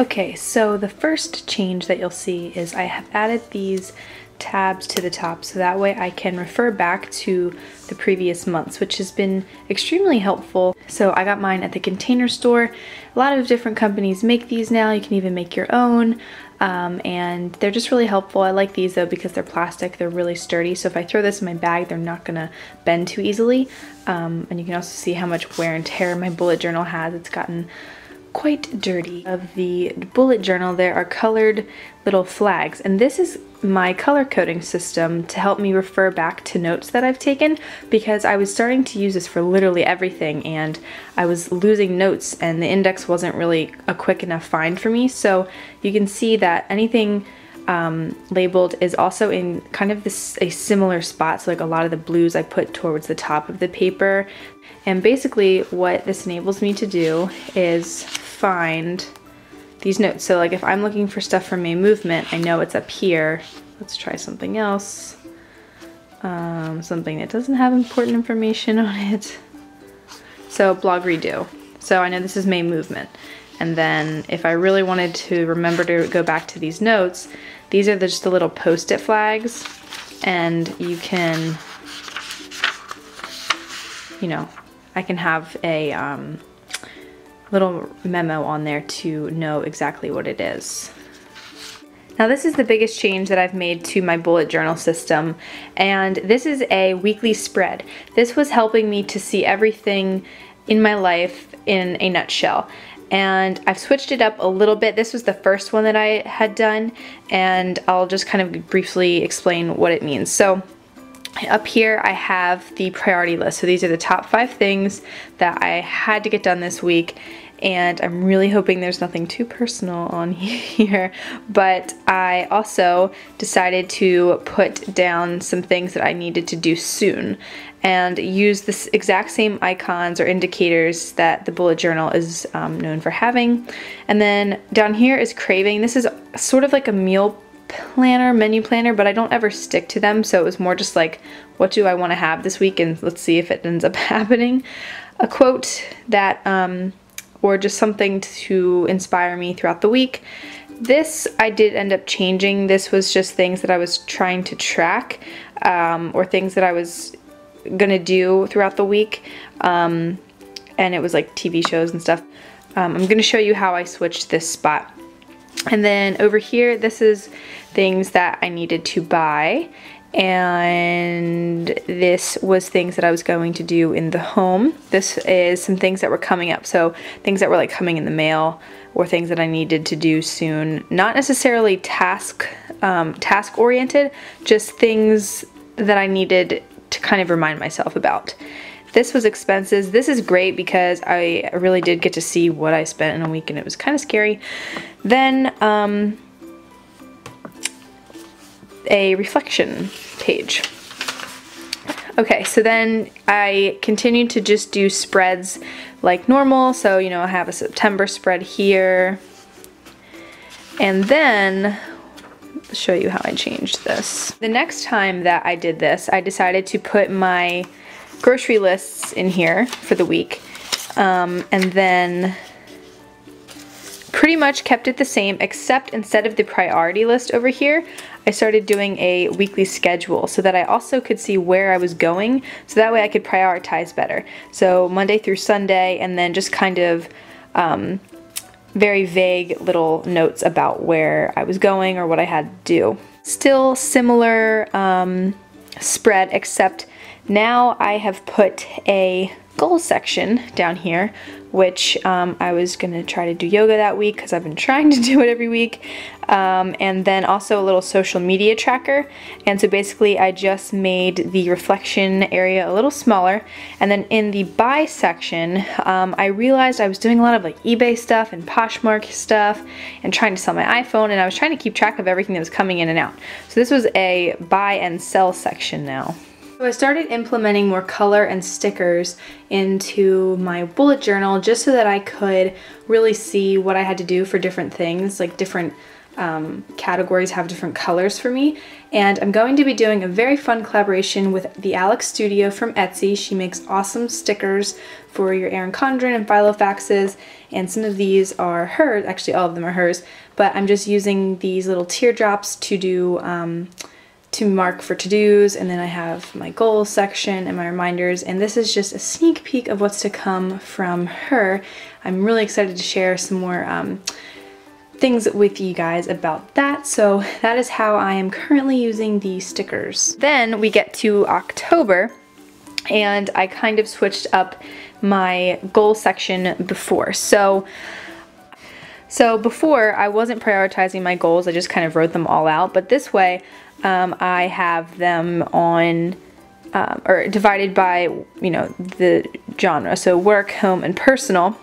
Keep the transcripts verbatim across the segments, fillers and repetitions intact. Okay, so the first change that you'll see is I have added these tabs to the top so that way I can refer back to the previous months, which has been extremely helpful. So I got mine at the Container Store. A lot of different companies make these now. You can even make your own, um, and they're just really helpful. I like these though because they're plastic, they're really sturdy, so if I throw this in my bag they're not gonna bend too easily, um, and you can also see how much wear and tear my bullet journal has. It's gotten quite dirty. Of the bullet journal there are colored little flags, and this is my color coding system to help me refer back to notes that I've taken, because I was starting to use this for literally everything and I was losing notes and the index wasn't really a quick enough find for me. So you can see that anything um, labeled is also in kind of this a similar spot. So like a lot of the blues I put towards the top of the paper. And basically what this enables me to do is find these notes. So like if I'm looking for stuff from a movement, I know it's up here. Let's try something else. Um, something that doesn't have important information on it. So blog redo. So I know this is May movement. And then if I really wanted to remember to go back to these notes, these are just the little post-it flags, and you can, you know, I can have a um, little memo on there to know exactly what it is. Now this is the biggest change that I've made to my bullet journal system, and this is a weekly spread. This was helping me to see everything in my life in a nutshell. And I've switched it up a little bit. This was the first one that I had done, and I'll just kind of briefly explain what it means. So up here I have the priority list. So these are the top five things that I had to get done this week, and I'm really hoping there's nothing too personal on here, but I also decided to put down some things that I needed to do soon and use the exact same icons or indicators that the bullet journal is um, known for having. And then down here is craving. This is sort of like a meal planner, menu planner, but I don't ever stick to them, so it was more just like, what do I want to have this week, and let's see if it ends up happening. A quote that um, or just something to inspire me throughout the week. This I did end up changing. This was just things that I was trying to track, um, or things that I was gonna do throughout the week, um, and it was like T V shows and stuff. Um, I'm gonna show you how I switched this spot. And then over here, this is things that I needed to buy, and this was things that I was going to do in the home. This is some things that were coming up, so things that were like coming in the mail or things that I needed to do soon. Not necessarily task um, task oriented, just things that I needed to kind of remind myself about. This was expenses. This is great because I really did get to see what I spent in a week, and it was kind of scary. Then um, a reflection page. Okay, so then I continued to just do spreads like normal. So, you know, I have a September spread here. And then I'll show you how I changed this. The next time that I did this, I decided to put my grocery lists in here for the week, um, and then pretty much kept it the same, except instead of the priority list over here, I started doing a weekly schedule so that I also could see where I was going, so that way I could prioritize better. So Monday through Sunday, and then just kind of um, very vague little notes about where I was going or what I had to do. Still similar um, spread, except now I have put a goal section down here, which um, I was gonna try to do yoga that week because I've been trying to do it every week, um, and then also a little social media tracker. And so basically I just made the reflection area a little smaller, and then in the buy section um, I realized I was doing a lot of like eBay stuff and Poshmark stuff and trying to sell my iPhone, and I was trying to keep track of everything that was coming in and out. So this was a buy and sell section now. So I started implementing more color and stickers into my bullet journal just so that I could really see what I had to do for different things, like different um, categories have different colors for me. And I'm going to be doing a very fun collaboration with the Alex Studio from Etsy. She makes awesome stickers for your Erin Condren and Filofaxes, and some of these are hers, actually all of them are hers, but I'm just using these little teardrops to do, um, to mark for to-dos, and then I have my goals section and my reminders, and this is just a sneak peek of what's to come from her. I'm really excited to share some more um, things with you guys about that. So that is how I am currently using the stickers. Then we get to October, and I kind of switched up my goal section before. So so before I wasn't prioritizing my goals, I just kind of wrote them all out, but this way Um, I have them on, um, or divided by, you know, the genre. So work, home, and personal.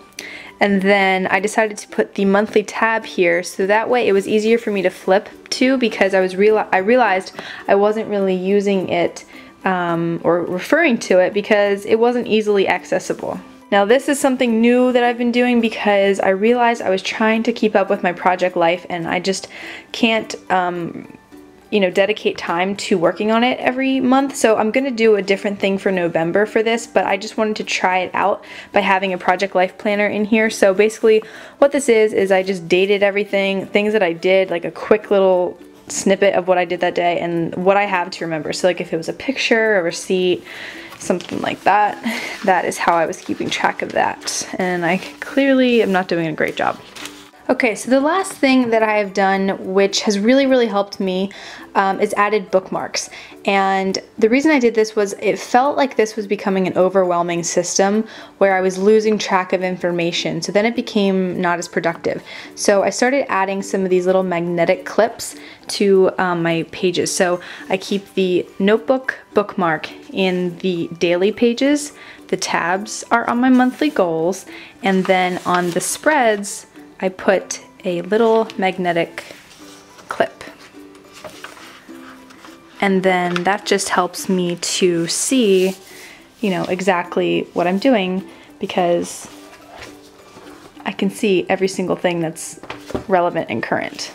And then I decided to put the monthly tab here, so that way it was easier for me to flip to, because I was real I realized I wasn't really using it um, or referring to it because it wasn't easily accessible. Now this is something new that I've been doing because I realized I was trying to keep up with my project life, and I just can't um, you know, dedicate time to working on it every month. So I'm gonna do a different thing for November for this, but I just wanted to try it out by having a project life planner in here. So basically what this is, is I just dated everything, things that I did, like a quick little snippet of what I did that day and what I have to remember. So like if it was a picture, a receipt, something like that, that is how I was keeping track of that. And I clearly am not doing a great job. Okay, so the last thing that I have done, which has really, really helped me, um, is added bookmarks. And the reason I did this was it felt like this was becoming an overwhelming system where I was losing track of information. So then it became not as productive. So I started adding some of these little magnetic clips to um, my pages. So I keep the notebook bookmark in the daily pages. The tabs are on my monthly goals. And then on the spreads, I put a little magnetic clip. And then that just helps me to see, you know, exactly what I'm doing, because I can see every single thing that's relevant and current.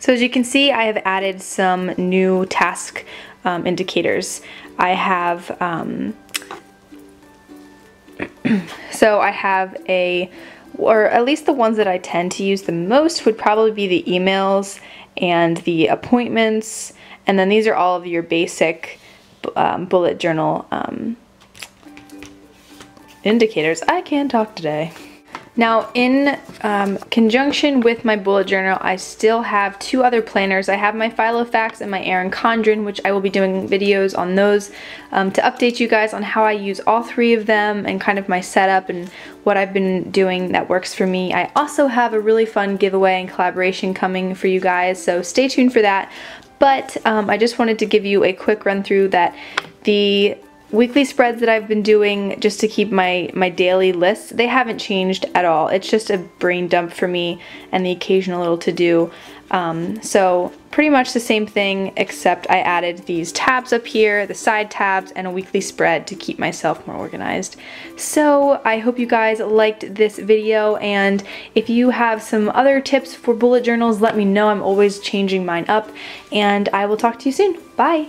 So as you can see, I have added some new task um, indicators. I have, um, so I have a, or at least the ones that I tend to use the most would probably be the emails and the appointments, and then these are all of your basic um, bullet journal um, indicators. I can't talk today. Now in um, conjunction with my bullet journal, I still have two other planners. I have my Filofax and my Erin Condren, which I will be doing videos on those um, to update you guys on how I use all three of them and kind of my setup and what I've been doing that works for me. I also have a really fun giveaway and collaboration coming for you guys, so stay tuned for that. But um, I just wanted to give you a quick run through that the weekly spreads that I've been doing just to keep my, my daily lists, they haven't changed at all. It's just a brain dump for me and the occasional little to-do. Um, so pretty much the same thing, except I added these tabs up here, the side tabs, and a weekly spread to keep myself more organized. So I hope you guys liked this video, and if you have some other tips for bullet journals, let me know. I'm always changing mine up, and I will talk to you soon. Bye.